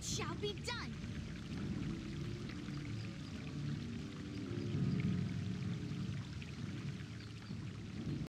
Shall be done.